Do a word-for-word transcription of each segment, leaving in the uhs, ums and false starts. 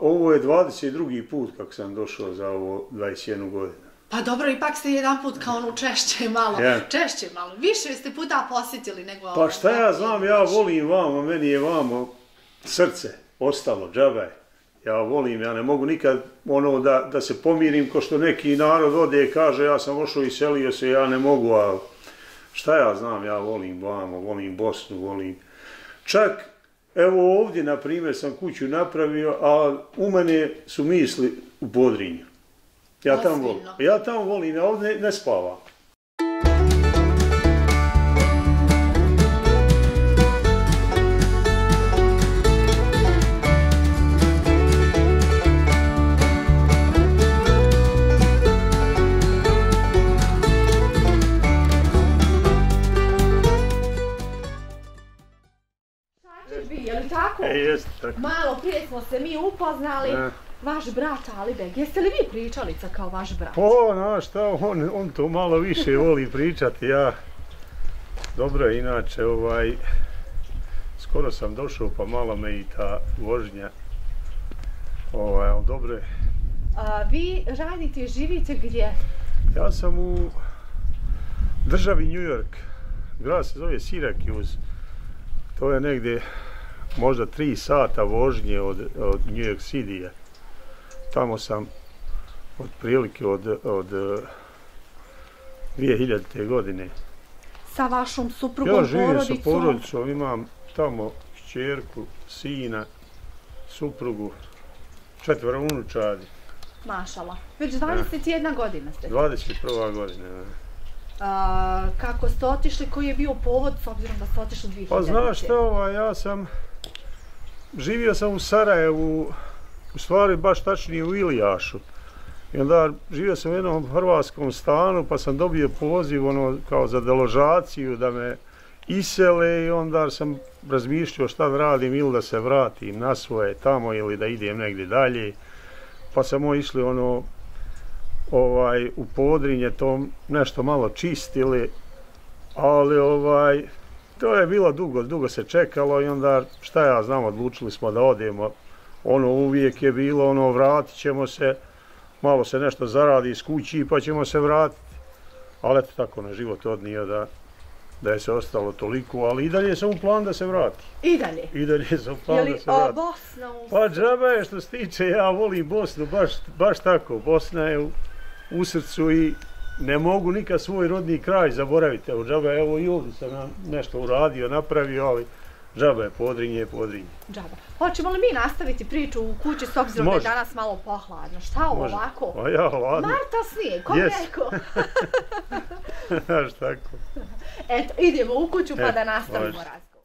Ovo je dvadeset drugi put kako sam došao za ovo dvadeset jednu godinu. Pa dobro, ipak ste jedan put kao ono češće malo, češće malo, više ste puta posjetili nego ovo. Pa šta ja znam, ja volim vamo, meni je vamo srce ostalo, džabaj. Ja volim, ja ne mogu nikad ono da se pomirim ko što neki narod ode i kaže ja sam ošao i selio se, ja ne mogu, a šta ja znam, ja volim vamo, volim Bosnu, volim. Čak, evo ovdje, na primjer, sam kuću napravio, a u mene su misli u Podrinju. Ja tamo volim, ja tamo volim, ja ovdje ne spavam. Malo prije smo se mi upoznali, vaš brat Alibeg, jeste li vi pričalica kao vaš brat? O, znaš šta, on to malo više voli pričati, ja, dobro, inače, skoro sam došao pa malo me i ta vožnja, ali dobro je. Vi radite i živite gdje? Ja sam u državi New York, grad se zove Syracuse, to je negdje možda tri sata vožnje od New York Cityja. Tamo sam otprilike od dvije hiljadite. godine. Sa vašom suprugom, porodicom? Ja živim sa porodicom, imam tamo kćerku, sina, suprugu, četvora unučadi. Mašala, već dvadeset jedna godina ste. dvadeset prva godina, ne. Kako ste otišli, koji je bio povod s obzirom da ste otišli dvije hiljade? Pa znaš šta, ja sam živio sam u Sarajevu, u stvari baš tačnije u Ilijašu. I onda živio sam u jednom hrvatskom stanu pa sam dobio poziv ono kao za deložaciju da me isele i onda sam razmišljao šta da radim, ili da se vratim na svoje tamo ili da idem negdje dalje. Pa sam išli ono u Podrinje, to nešto malo čistili, ali to je bilo dugo, dugo se čekalo i onda šta ja znam, odlučili smo da odemo. Ono uvijek je bilo, ono vratit ćemo se, malo se nešto zaradi iz kući pa ćemo se vratiti. Ali eto tako na život odnio da je se ostalo toliko, ali i dalje sam u plan da se vrati. I dalje? I dalje sam u plan da se vrati. Je li Bosna u... Pa džaba je što se tiče, ja volim Bosnu, baš tako, Bosna je u... u srcu i ne mogu nikad svoj rodni kraj zaboraviti. Evo džaba, evo i ovdje sam nešto uradio, napravio, ali džaba je Podrinje, Podrinje. Džaba. Hoćemo li mi nastaviti priču u kući s obzirom da je danas malo pohladno? Šta ovo ovako? A ja hladno. Marta snijeg, ko rekao? Znaš tako. Eto, idemo u kuću pa da nastavimo razgovor.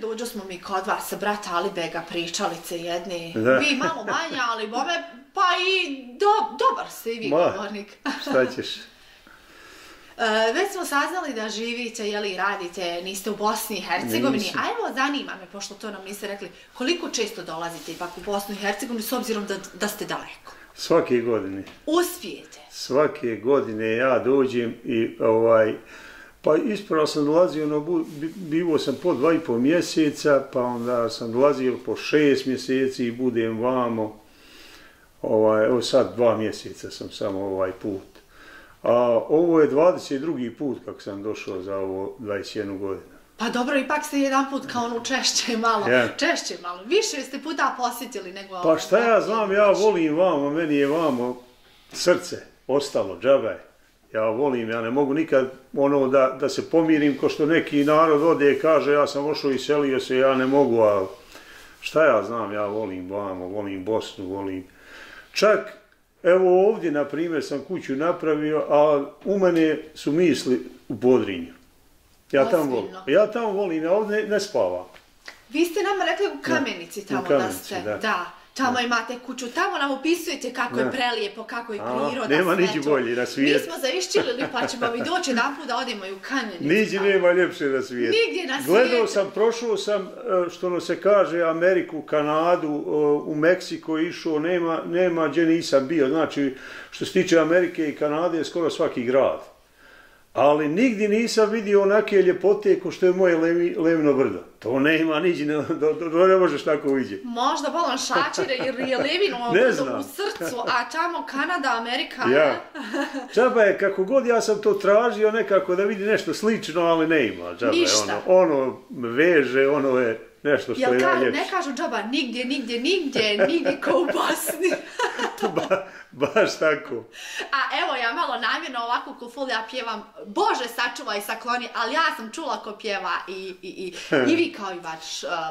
Dođo smo mi kod vas, brata Alibega, pričalice jedne, vi malo manja, ali bome, pa i dobar ste i vi govornik. Šta ćeš? Već smo saznali da živite, jeli, radite, niste u Bosni i Hercegovini, a evo zanima me, pošto to nam niste rekli, koliko često dolazite ipak u Bosnu i Hercegovini, s obzirom da ste daleko? Svake godine. Uspijete? Svake godine ja dođem i ovaj... Pa ispravo sam dolazio, bivo sam po dva i po mjeseca, pa onda sam dolazio po šest mjeseci i budem vamo, evo sad dva mjeseca sam samo ovaj put. A ovo je dvadeset drugi put kako sam došao za ovo dvadeset jednu godinu. Pa dobro, ipak ste jedan put kao ono češće malo, češće malo, više ste puta posjetili nego ovo. Pa šta ja znam, ja volim vamo, meni je vamo srce ostalo, džaba je. Ja volim, ja ne mogu nikad ono da se pomirim ko što neki narod ode i kaže ja sam ošao i selio se, ja ne mogu, a šta ja znam, ja volim vamo, volim Bosnu, volim. Čak, evo ovdje, na primjer, sam kuću napravio, a u mene su misli u Podrinju. Ja tamo volim, ja tamo volim, ja ovdje ne spavam. Vi ste nam rekli u Kamenici tamo da ste, da. Tamo imate kuću, tamo nam upisujete kako je prelijepo, kako je priroda. Nema niđi bolji na svijetu. Mi smo zavišćili, pa ćemo mi doći jedan put da odemo i u Kamenicu. Niđi nema ljepše na svijetu. Nigdje na svijetu. Gledao sam, prošao sam, što nam se kaže, Ameriku, Kanadu, u Meksiko išao, nema gdje nisam bio. Znači, što se tiče Amerike i Kanade je skoro svaki grad. Ali nigdje nisam vidio onake ljepote ko što je moje Ljevino brdo. To nema niđi, ne možeš tako uđe. Možda bolan šačire jer je Ljevino brdo u srcu, a tamo Kanada, Amerika. Čaba je, kako god ja sam to tražio nekako da vidi nešto slično, ali ne ima. Ništa. Ono veže, ono je nešto što je najljepše. Ne kažu džaba nigdje, nigdje, nigdje, nigdje kao u Bosni. Baš tako. A evo ja malo namjerno ovako ko ful ja pjevam Bože sačuvaj i sakloni, ali ja sam čula ko pjeva i vi kao i vaš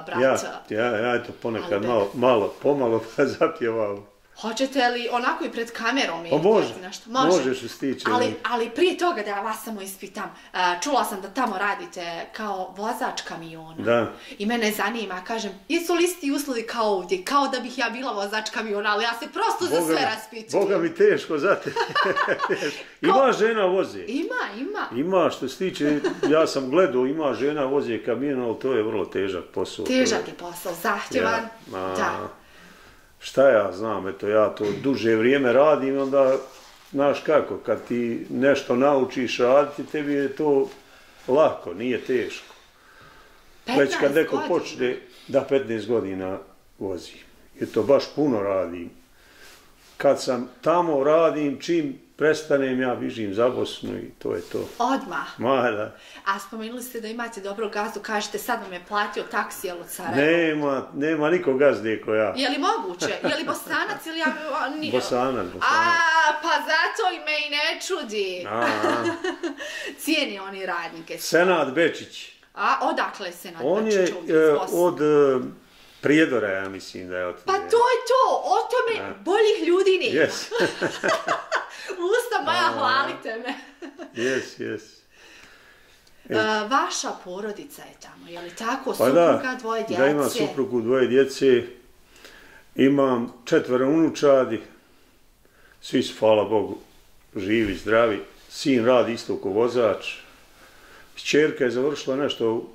brat. Ja, eto ponekad malo, pomalo zapjevam. Hoćete li onako i pred kamerom? Može, može što se tiče. Ali prije toga da ja vas samo ispitam, čula sam da tamo radite kao vozač kamiona. I mene zanima, kažem, jesu li isti uslovi kao ovdje? Kao da bih ja bila vozač kamiona, ali ja se prosto za sve raspitujem. Boga mi teško, znate. Ima žena voze. Ima, ima. Ima što se tiče, ja sam gledao, ima žena voze kamiona, ali to je vrlo težak posao. Težak je posao, zahtjevan. Da. Šta ja znam, eto ja to duže vrijeme radim, onda znaš kako, kad ti nešto naučiš raditi, tebi je to lako, nije teško. Već kad neko počne, da petnaest godina vozim, jer to baš puno radim. Kad sam tamo radim, čim prestanem ja vižim za Bosnu i to je to. Odmah? Ma, da. A spomenuli ste da imate dobro gazdu, kažete sad vam je platio taksi, jel od Sarajeva? Nema niko gazde ko ja. Je li moguće? Je li Bosanac ili ja... Bosanac, Bosanac. A, pa zato i me i ne čudi. Cijeni oni radnike. Senad Bečić. A, odakle je Senad Bečić ovdje iz Bosne? On je od... Prijedora, ja mislim da je otim. Pa to je to, o tome boljih ljudi nema. Jes. Usta moja, hvalite me. Jes, jes. Vaša porodica je tamo, je li tako? Supruga, dvoje djece. Da, imam suprugu, dvoje djece. Imam četvero unučadi. Svi su, hvala Bogu, živi, zdravi. Sin radi isto ko vozač. Čerka je završila nešto u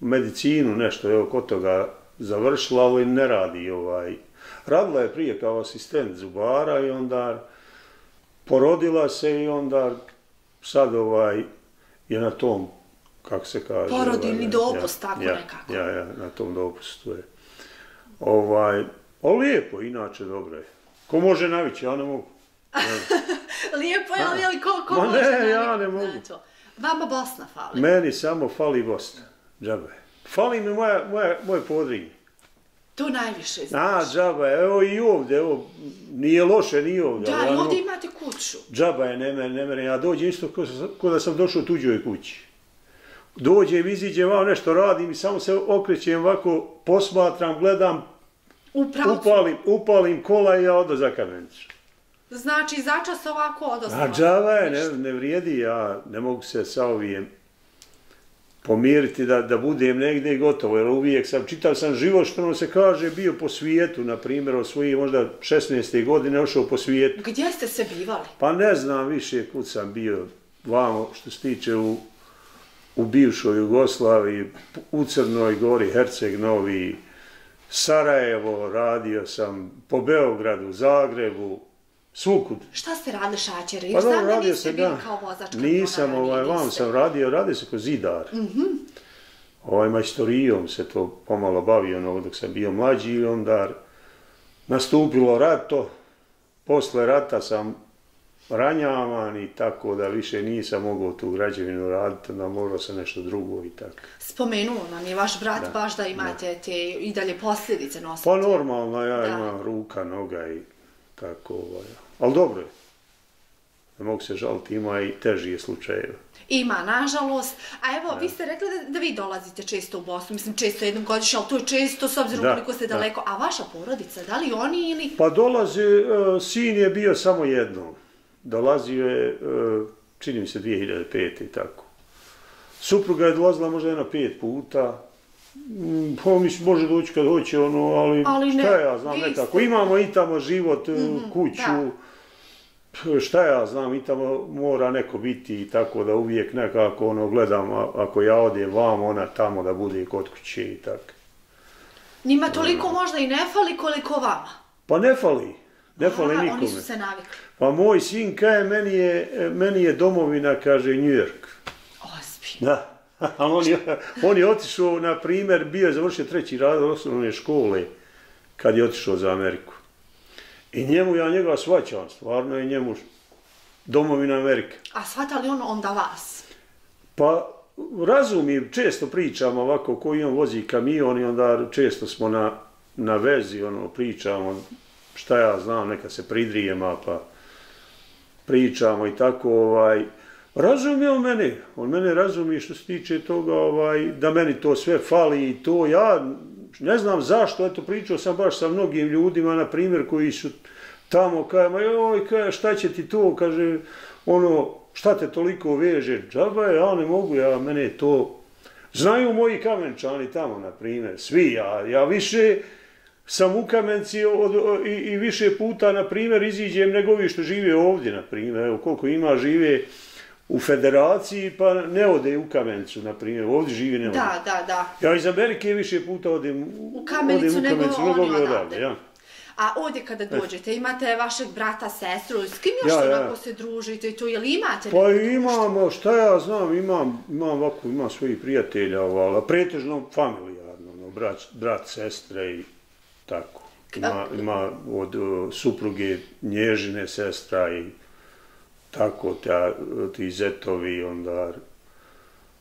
medicinu, nešto, evo, kod toga završila, ali ne radi ovaj. Radila je prije kao asistent zubara i onda porodila se i onda sad ovaj je na tom, kako se kaže... Porodilni dopust, tako nekako. Ja, ja, na tom dopustu je. Ovaj, o lijepo, inače dobro je. Ko može navići, ja ne mogu. Lijepo je, ali je ko može navići? Ne, ja ne mogu. Vama Bosna fali? Meni samo fali Bosna, džabe. Fali mi moje Podrinje. To najviše znaš. A, džaba je, evo i ovdje, evo, nije loše, nije ovdje. Da, i ovdje imate kuću. Džaba je, ne mene, ne mene, ja dođem isto kao da sam došao u tuđoj kući. Dođem, iziđem, vam nešto radim i samo se okrećem ovako, posmatram, gledam, upalim kola i ja odo za Kamenicu. Znači, začas ovako odosno. A, džaba je, ne vrijedi, ja ne mogu se sa ovijem pomiriti da budem negdje gotovo, jer uvijek sam, čitav sam život što nam se kaže, bio po svijetu, na primjer, od svojih možda šesnaeste godine ošao po svijetu. Gdje ste se bivali? Pa ne znam više kud sam bio, vamo što se tiče u bivšoj Jugoslaviji, u Crnoj Gori, Herceg Novi, Sarajevo radio sam, po Beogradu, Zagrebu, svukud. Šta ste radili šačere? Jer znam da niste bili kao vozačka. Nisam, vam sam radio, radio sam kao zidar. Majstorijom se to pomalo bavio dok sam bio mlađi i onda nastupilo rato. Posle rata sam ranjavan i tako da više nisam mogao tu građevinu raditi, onda morao sam nešto drugo i tako. Spomenuo nam je vaš brat baš da imate te i dalje posljedice nositi. Pa normalno, ja imam ruka, noga i... Tako, ali dobro je, ne mogu se žaliti, ima i težije slučajeve. Ima, nažalost, a evo, vi ste rekli da vi dolazite često u Bosnu, mislim često jednom godišnje, ali to je često s obzirom koliko ste daleko, a vaša porodica, da li oni ili... Pa dolaze, sin je bio samo jednom, dolazio je, čini mi se, dvije hiljade pete i tako. Supruga je dolazila možda jedno pet puta, Mislim, može doći kad hoće, ali šta ja znam nekako. Imamo i tamo život, kuću, šta ja znam, i tamo mora neko biti i tako da uvijek nekako gledam, ako ja odem vam, ona tamo da bude kod kuće i tako. Njima toliko možda i ne fali koliko vama? Pa ne fali, ne fali nikome. Oni su se navikli. Pa moj sin kaže, meni je domovina, kaže, New York. Ozbiljno. Da. On je otišao, na primjer, bio je završio treći razred osnovne škole kad je otišao za Ameriku. I njemu, ja njega shvaćam, stvarno je njemu domovina Amerika. A shvata li on onda vas? Pa razumijem, često pričam ovako, koji on vozi kamion i onda često smo na vezi, pričamo, šta ja znam, neka se pridrijema, pa pričamo i tako, ovaj... Razumije on mene, on mene razumije što se tiče toga, da meni to sve fali i to, ja ne znam zašto, eto pričao sam baš sa mnogim ljudima, na primjer, koji su tamo, kaže, joj, šta će ti to, kaže, ono, šta te toliko veže, džaba je, ja ne mogu, ja, mene to, znaju moji Kamenčani tamo, na primjer, svi, ja više sam u Kamenci i više puta, na primjer, iziđem nego vi što žive ovdje, na primjer, evo, koliko ima žive u federaciji, pa ne ode u Kamenicu, na primjer, ovdje živi ne ode. Da, da, da. Ja iz Amerike više puta odem u Kamenicu nego oni odavde. A ovdje kada dođete, imate vašeg brata, sestru, s kim još onako se družite i to, jel imate? Pa imam, šta ja znam, imam ovako, imam svojih prijatelja, pretežno familijarno, brat, sestre i tako. Ima od supruge nježine sestra i tako, ti zetovi, onda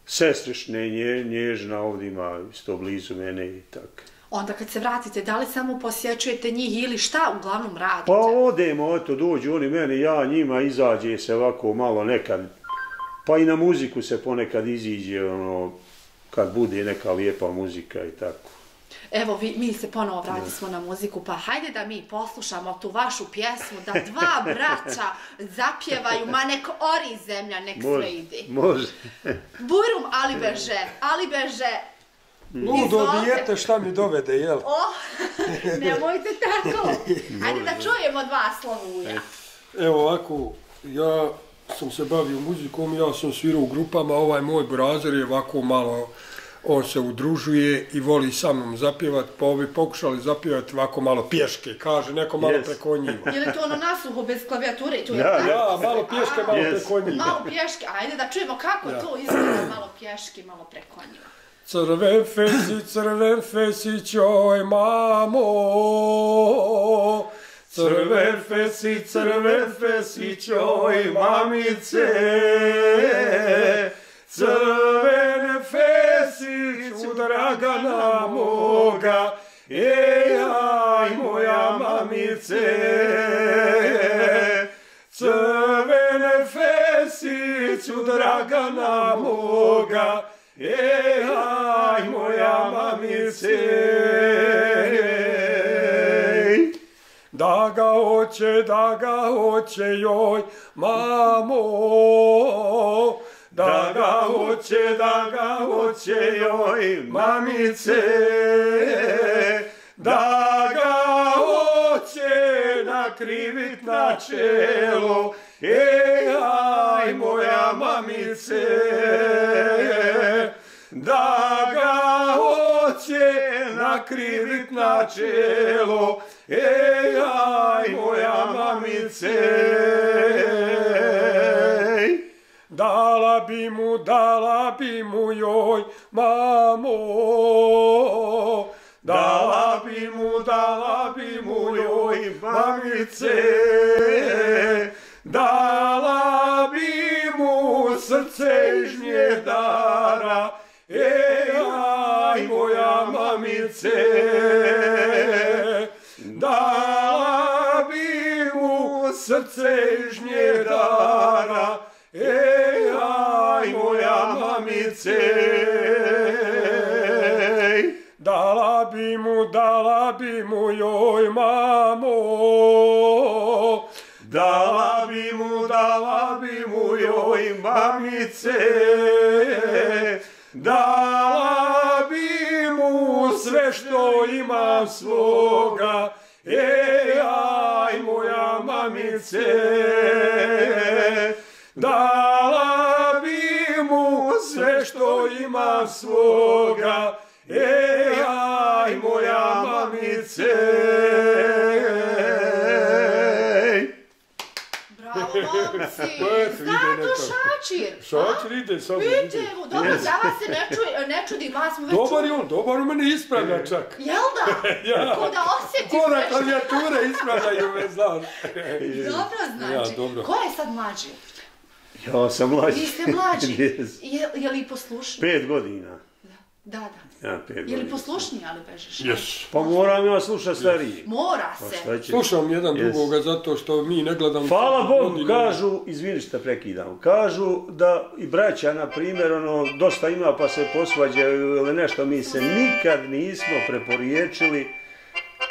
sestrišne, nježna, ovdje ima isto blizu mene i tako. Onda kad se vratite, da li samo posjećujete njih ili šta uglavnom radite? Pa odemo, eto, dođu oni meni, ja njima, izađe se ovako malo nekad, pa i na muziku se ponekad iziđe, ono, kad bude neka lijepa muzika i tako. Evo, mi se ponovo vratili smo na muziku, pa hajde da mi poslušamo tu vašu pjesmu, da dva braća zapjevaju, ma nek ori zemlja, nek sve ide. Može. Bujrum, Alibeže, Alibeže. Ludo dijete šta mi dovede, jel? O, nemojte tako. Hajde da čujemo dva slovuja. Evo ovako, ja sam se bavio muzikom, ja sam svirao u grupama, ovaj moj brazer je ovako malo... On se udružuje i voli sa mnom zapjevati, pa ovi pokušali zapjevati ovako malo pješke, kaže, neko malo preko njima. Je li to ono nasuho bez klavijature? Da, malo pješke, malo preko njima. Malo pješke, ajde da čujemo kako to izgleda, malo pješke, malo preko njima. Crven fesi, crven fesi, čoj mamo, crven fesi, crven fesi, čoj mamice, crvene fesiću, dragana moga, ejaj moja mamice. Crvene fesiću, dragana moga, ejaj moja mamice. Da ga hoće, da ga hoće, joj mamo, da ga hoće, da ga hoće, joj mamice, da ga hoće nakrivit na čelo, ejaj moja mamice, da ga hoće nakrivit na čelo, ejaj moja mamice. Dala bi mu, dala bi mu, joj mamo, dala bi mu, dala bi mu, joj mamice, dala bi mu srce iz nje dara, ejaj moja mamice, dala bi mu srce iz nje dara, ejaj moja mamice. Dala bi mu, dala bi mu, joj mamo, dala bi mu, dala bi mu, joj mamice, dala bi mu nešto imam svoga, ej, aj moja mamice, dala bi mu sve što imam svoga, ej, aj moja mamice. Zna to Šačir. Šačir ide, samo ide. Vidite, dobro, za vas se ne čudi, vas smo već čuli. Dobar je on, dobar u mene ispravlja čak. Jel da? Ja. Ko da osjetiš nešto. Ko da klavijature ispravljaju me, znaš. Dobro, znači. Ko je sad mlađi? Ja sam mlađi. Vi ste mlađi. Je li poslušni? Pet godina. Da, da. Ja, je li poslušniji, ali bežeš? Yes. Pa moram ja slušat stariji. Mora se. Slušam jedan yes. drugoga zato što mi ne gledamo... Hvala Bogu, kažu, izvini što prekidam, kažu da i braća, na primjer, ono, dosta ima pa se posvađaju ili nešto, mi se nikad nismo preporiječili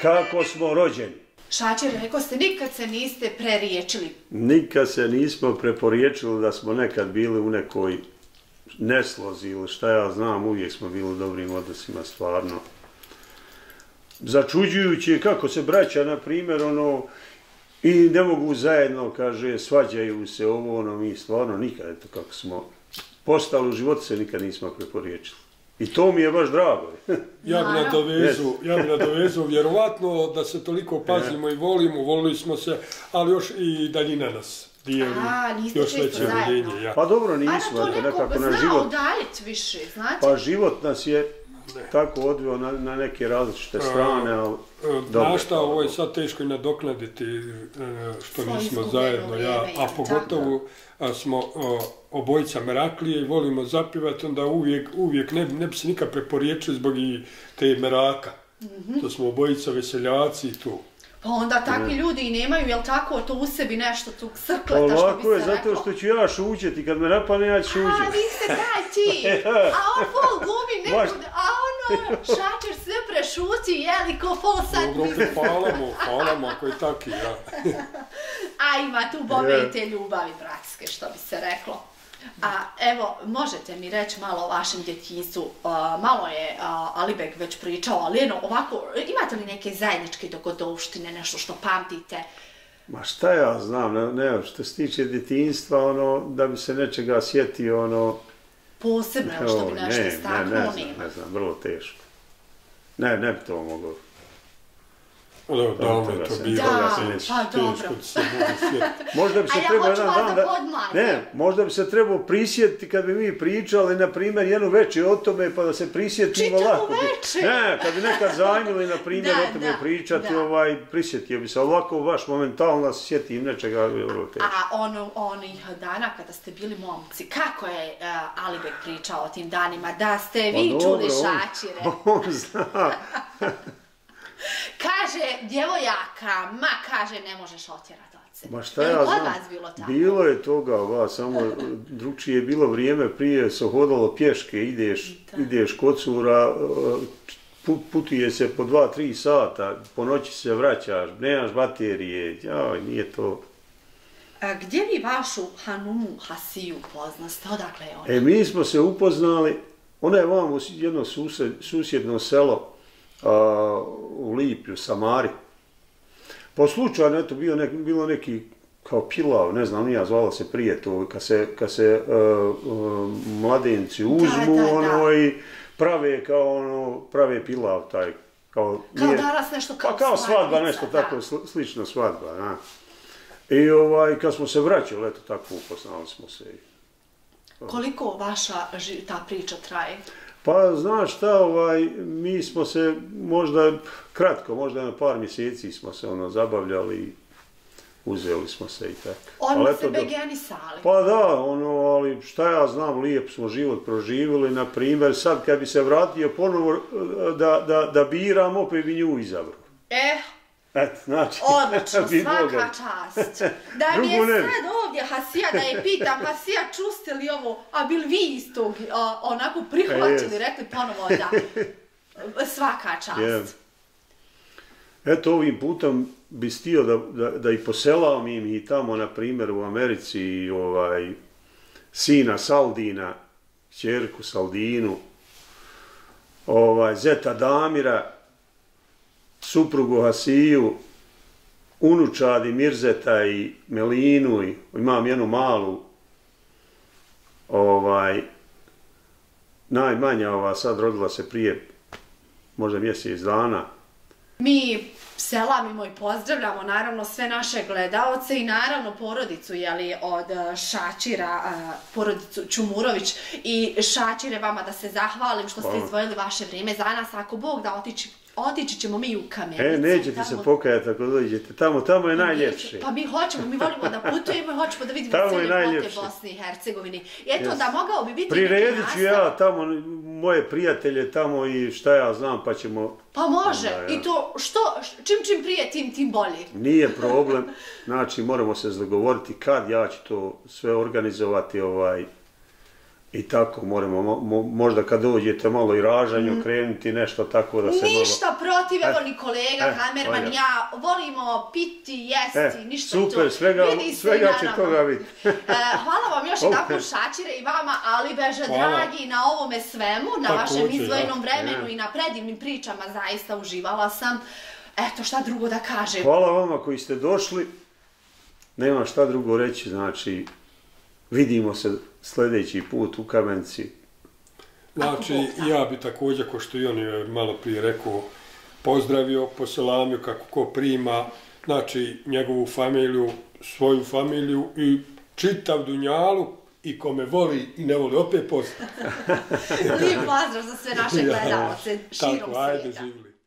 kako smo rođeni. Šačer, rekao ste, nikad se niste preriječili. Nikad se nismo preporiječili da smo nekad bili u nekoj... neslozi ili šta ja znam, uvijek smo bili u dobrim odnosima, stvarno. Začuđujući je kako se braća, na primjer, ono, i ne mogu zajedno, kaže, svađaju se ovo, ono, mi stvarno nikad, eto, kako smo postali u životu, se nikad nismo preporiječili. I to mi je baš drago. Ja bi nadovezu, ja bi nadovezu, vjerovatno da se toliko pazimo i volimo, volili smo se, ali još i daljina nas. A, niste često zajedno. Pa dobro, nismo, nekako na život. Zna udaljiti više, znate? Pa život nas je tako odveo na neke različite strane, ali... Znaš šta, ovo je sad teško i nadoknaditi što nismo zajedno, a pogotovo smo obojica meraklije i volimo zapivati, onda uvijek ne bi se nikad preporiječili zbog te meraka. To smo obojica veseljaci i tu. Pa onda takvi ljudi i nemaju, jel tako, to u sebi nešto, tu srkleta, što bi se rekao. Ovako je, zato što ću ja šuđeti, kad me napane, ja ću šuđeti. A, niste taj ti, a on fol gumi nekud, a ono, Šačer sve prešuti, jeli, ko fol sad... Dobro, hvala mu, hvala mu, ako je taki, ja. A ima tu bome i te ljubavi bratske, što bi se reklo. A evo, možete mi reći malo o vašem djetinjstvu, malo je Alibeg već pričao, ali jedno, ovako, imate li neke zajedničke dogodovštine, nešto što pamtite? Ma šta ja znam, ne, što se tiče djetinjstva, ono, da bi se nečega sjetio, ono... Posebno, što bi nešto staknuo, nema. Ne, ne znam, ne znam, vrlo teško. Ne, ne bi to mogao. Možda bi se trebao prisjetiti kad bi mi pričali, na primjer, jednu večer o tome, pa da se prisjetimo lako. Ne, kad bi nekad zanjili, na primjer, o tome pričati, prisjetio bi se. Ovako, baš momentalno se sjetim nečega. A onih dana kada ste bili momci, kako je Alibeg pričao o tim danima, da ste vi čuli Šačire? On zna. Kaže, djevojaka, ma kaže, ne možeš otjerati od sebe. Ma šta ja znam, bilo je toga, samo drugčije je bilo vrijeme, prije se hodalo pješke, ideš kod cura, putuje se po dva, tri sata, po noći se vraćaš, nemaš baterije, jaj, nije to... Gdje vi vašu hanumu Hasiju poznaste, odakle je ona? E, mi smo se upoznali, ona je vam u jedno susjedno selo, u Lipju, Samari. Po slučaju, eto, bilo neki kao pilav, ne znam, nija zvala se prije to, kad se mladenci uzmu, ono, i prave kao, ono, prave pilav taj, kao... Kao danas nešto kao svadba. Pa kao svadba, nešto tako, slična svadba, da. I, ovaj, kad smo se vraćali, eto, tako upoznali smo se. Koliko vaša ta priča traje? Pa, znaš šta, mi smo se možda kratko, možda na par mjeseci smo se zabavljali i uzeli smo se i tako. Oni se begenisali. Pa da, ali šta ja znam, lijep smo život proživjeli, na primjer, sad kad bi se vratio ponovo da biram, opet bi nju izabrao. Eh, odlično, svaka čast. Da mi je sad ovdje Hasija, da je pitam, Hasija, čuste li ovo, a bil vi istog onako prihvatili, rekli ponovo da, svaka čast. Eto, ovim putom bi stio da i poselam im i tamo, na primjer, u Americi, sina Saldina, čerku Saldinu, zeta Damira, suprugu Hasiju, unučadi Mirzeta i Melinu, imam jednu malu, najmanja ova sad rodila se prije možda mjesec dana. Mi selamimo i pozdravljamo naravno sve naše gledalce i naravno porodicu od Šačira, porodicu Čumurović i Šačire, vama da se zahvalim što ste izdvojili vaše vrijeme za nas. Ako Bog da, otići Otići ćemo mi u Kamenicu. E, nećete se pokajati ako dođete. Tamo, tamo je najljepše. Pa mi hoćemo, mi volimo da putujemo i hoćemo da vidimo cijele ljepote Bosne i Hercegovine. Eto, da mogao bi biti neki nastav. Priredit ću ja tamo moje prijatelje tamo i šta ja znam, pa ćemo... Pa može, i to što, čim čim prije, tim tim bolje. Nije problem, znači moramo se dogovoriti kad ja ću to sve organizovati ovaj... I tako moramo, možda kad dođete malo i ražanju, krenuti nešto tako da se malo... Ništa protiv, evo ni kolega, kamerman, ja, volimo piti, jesti, ništa i to. Super, svega će toga biti. Hvala vam još jednom Šačire i vama, Alibeže, dragi, na ovome svemu, na vašem izdvojenom vremenu i na predivnim pričama, zaista uživala sam. Eto, šta drugo da kažem. Hvala vama koji ste došli, nema šta drugo reći, znači, vidimo se sljedeći put u Kamenici. Znači, ja bi također, ko što i on je malo prije rekao, pozdravio, poselamio kako ko prima, znači njegovu familiju, svoju familiju i čitav Dunjalu i kome voli i ne voli, opet pozdrav. Lijep pozdrav za sve naše gledalce širom svijeta. Tako, ajde, živjeli.